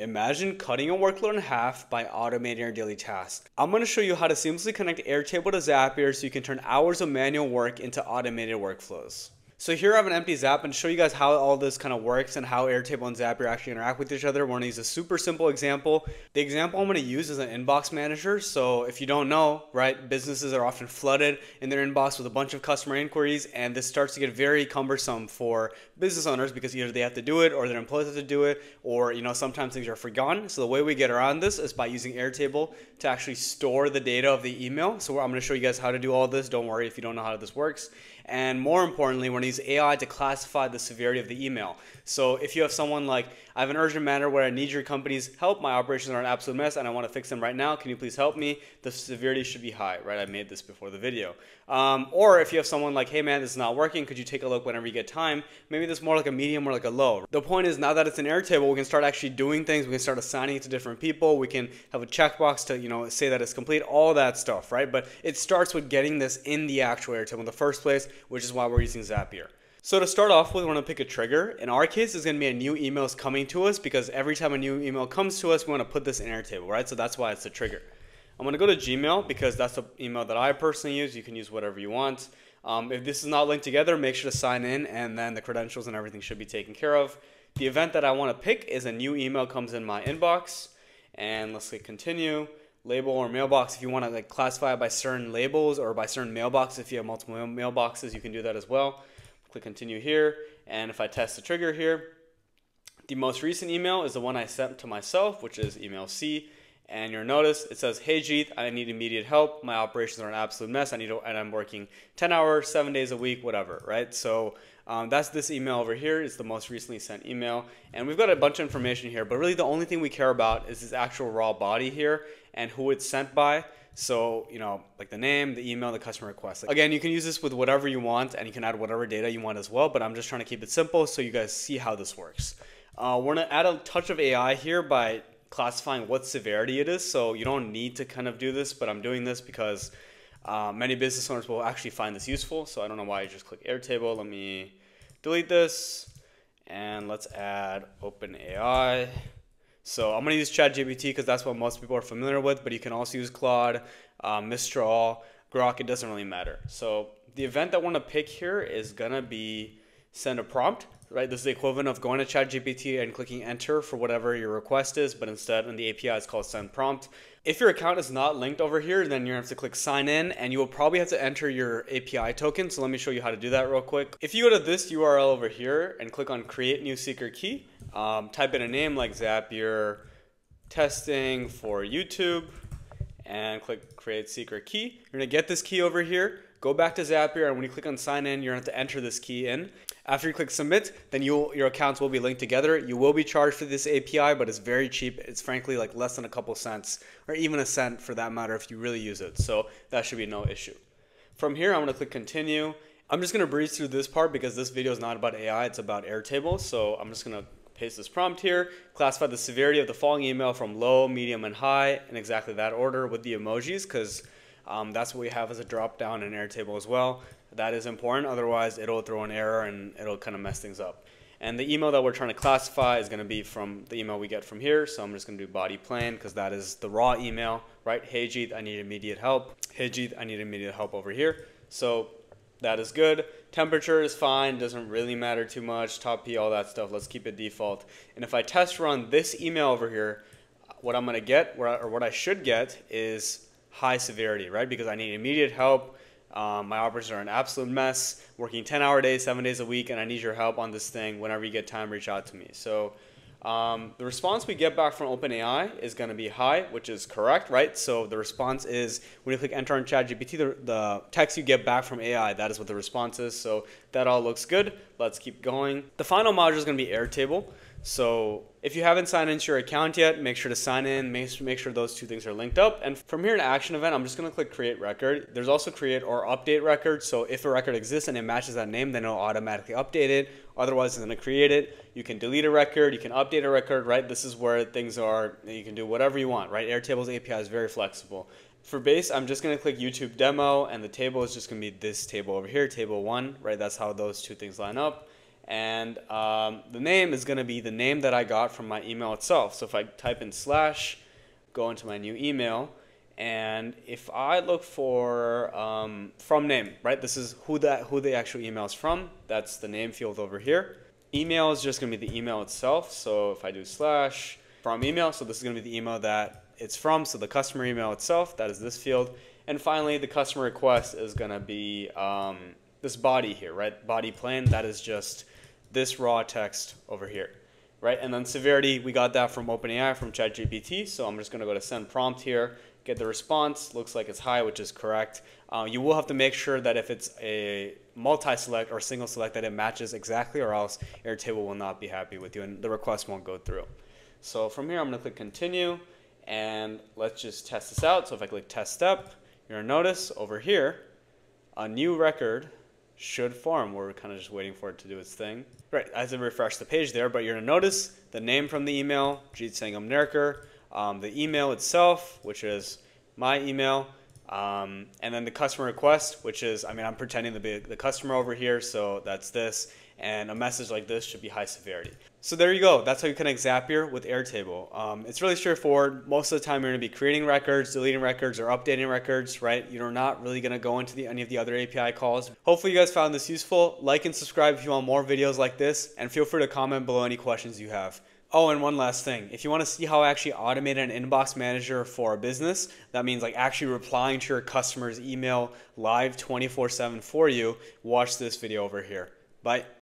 Imagine cutting your workload in half by automating your daily tasks. I'm going to show you how to seamlessly connect Airtable to Zapier so you can turn hours of manual work into automated workflows. So here I have an empty Zap and show you guys how all this kind of works and how Airtable and Zapier actually interact with each other. We're going to use a super simple example. The example I'm going to use is an inbox manager. So if you don't know, right, businesses are often flooded in their inbox with a bunch of customer inquiries, and this starts to get very cumbersome for business owners because either they have to do it or their employees have to do it, or sometimes things are forgotten. So the way we get around this is by using Airtable to actually store the data of the email. So I'm going to show you guys how to do all this. Don't worry if you don't know how this works. And more importantly, we're going to use AI to classify the severity of the email. So if you have someone like, I have an urgent matter where I need your company's help, my operations are an absolute mess and I want to fix them right now, can you please help me? The severity should be high, right? I made this before the video. Or if you have someone like, hey man, this is not working, could you take a look whenever you get time? Maybe this is more like a medium or like a low. The point is, now that it's in Airtable, we can start actually doing things. We can start assigning it to different people. We can have a checkbox to say that it's complete, all that stuff, right? But it starts with getting this in the actual Airtable in the first place, which is why we're using Zapier. So to start off with, we're going to pick a trigger. In our case, it's going to be a new email is coming to us, because every time a new email comes to us, we want to put this in Airtable, right? So that's why it's a trigger. I'm going to go to Gmail because that's the email that I personally use. You can use whatever you want. If this is not linked together, make sure to sign in, and then the credentials and everything should be taken care of. The event that I want to pick is a new email comes in my inbox, and let's click continue. Label or mailbox, if you want to like classify by certain labels or by certain mailboxes. If you have multiple mailboxes, you can do that as well. Click continue here, and if I test the trigger here, the most recent email is the one I sent to myself, which is email C, and you'll notice it says, hey Jeet, I need immediate help, my operations are an absolute mess, and I'm working 10 hours, 7 days a week, whatever, right? So that's this email over here. It's the most recently sent email, and we've got a bunch of information here, but really the only thing we care about is this actual raw body here and who it's sent by. So, like the name, the email, the customer request. Again, you can use this with whatever you want, and you can add whatever data you want as well, but I'm just trying to keep it simple so you guys see how this works. We're gonna add a touch of AI here by classifying what severity it is. So you don't need to kind of do this, but I'm doing this because many business owners will actually find this useful. So I don't know why I just click Airtable. Let me delete this, and let's add OpenAI. So I'm going to use ChatGPT because that's what most people are familiar with, but you can also use Claude, Mistral, Grok, it doesn't really matter. So the event that I want to pick here is going to be send a prompt, right? This is the equivalent of going to ChatGPT and clicking enter for whatever your request is, but instead in the API it's called send prompt. If your account is not linked over here, then you're going to have to click sign in, and you will probably have to enter your API token. So let me show you how to do that real quick. If you go to this URL over here and click on create new secret key, type in a name like Zapier testing for YouTube and click create secret key. You're going to get this key over here. Go back to Zapier, and when you click on sign in, you're going to have to enter this key in. After you click submit, then your accounts will be linked together. You will be charged for this API, but it's very cheap. It's frankly like less than a couple cents, or even a cent for that matter if you really use it. So that should be no issue. From here, I'm going to click continue. I'm just going to breeze through this part because this video is not about AI, it's about Airtable. So I'm just going to paste this prompt here, classify the severity of the following email from low, medium, and high in exactly that order with the emojis, because that's what we have as a drop down in Airtable as well. That is important, otherwise it'll throw an error and it'll kind of mess things up. And the email that we're trying to classify is going to be from the email we get from here. So I'm just going to do body plain because that is the raw email, right? Hey Jeet, I need immediate help. Hey Jeet, I need immediate help over here. So that is good. Temperature is fine, doesn't really matter too much. Top P, all that stuff, let's keep it default. And if I test run this email over here, what I'm going to get, or what I should get, is high severity, right? Because I need immediate help. My operations are an absolute mess, working 10-hour days, 7 days a week, and I need your help on this thing. Whenever you get time, reach out to me. So the response we get back from OpenAI is going to be high, which is correct, right? So the response is, when you click enter on ChatGPT, the text you get back from AI, that is what the response is. So that all looks good. Let's keep going. The final module is going to be Airtable. So if you haven't signed into your account yet, make sure to sign in, make sure those two things are linked up. And from here in action event, I'm just going to click create record. There's also create or update record. So if a record exists and it matches that name, then it'll automatically update it. Otherwise, it's going to create it. You can delete a record, you can update a record, right? This is where things are, you can do whatever you want, right? Airtable's API is very flexible. For base, I'm just going to click YouTube demo, and the table is just going to be this table over here, table 1, right? That's how those two things line up. And the name is going to be the name that I got from my email itself. So if I type in slash, go into my new email, and if I look for from name, right? This is who the actual email is from. That's the name field over here. Email is just going to be the email itself. So if I do slash from email, so this is going to be the email that it's from. So the customer email itself, that is this field. And finally, the customer request is going to be this body here, right? Body plain, that is just this raw text over here, right? And then severity, we got that from OpenAI, from ChatGPT. So I'm just going to go to send prompt here, get the response. Looks like it's high, which is correct. You will have to make sure that if it's a multi-select or single select, that it matches exactly, or else Airtable will not be happy with you and the request won't go through. So from here, I'm going to click continue, and let's just test this out. So if I click test step, you're going to notice over here, a new record should form. We're kind of just waiting for it to do its thing. Right, as I refresh the page there, but you're going to notice the name from the email, Jeet Sangamnerkar, the email itself, which is my email, and then the customer request, which is, I mean, I'm pretending to be the customer over here, so that's this, and a message like this should be high severity. So there you go. That's how you connect Zapier with Airtable. It's really straightforward. Most of the time, you're going to be creating records, deleting records, or updating records, right? You're not really going to go into any of the other API calls. Hopefully, you guys found this useful. Like and subscribe if you want more videos like this, and feel free to comment below any questions you have. Oh, and one last thing. If you want to see how I actually automated an inbox manager for a business, that means like actually replying to your customer's email live 24/7 for you, watch this video over here. Bye.